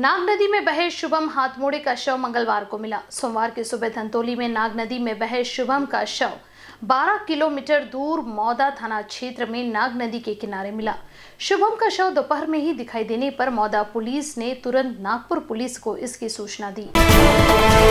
नाग नदी में बहे शुभम हाथमोड़े का शव मंगलवार को मिला। सोमवार की सुबह धंतोली में नाग नदी में बहे शुभम का शव 12 किलोमीटर दूर मौदा थाना क्षेत्र में नाग नदी के किनारे मिला। शुभम का शव दोपहर में ही दिखाई देने पर मौदा पुलिस ने तुरंत नागपुर पुलिस को इसकी सूचना दी।